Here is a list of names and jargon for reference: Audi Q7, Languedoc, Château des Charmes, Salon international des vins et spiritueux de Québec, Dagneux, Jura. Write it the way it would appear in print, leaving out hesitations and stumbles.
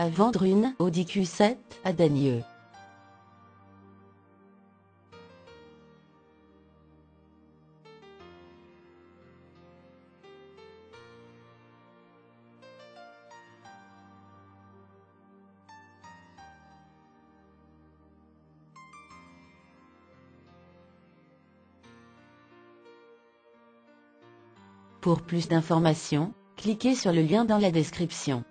à vendre une Audi Q7 à Dagneux. Pour plus d'informations, cliquez sur le lien dans la description.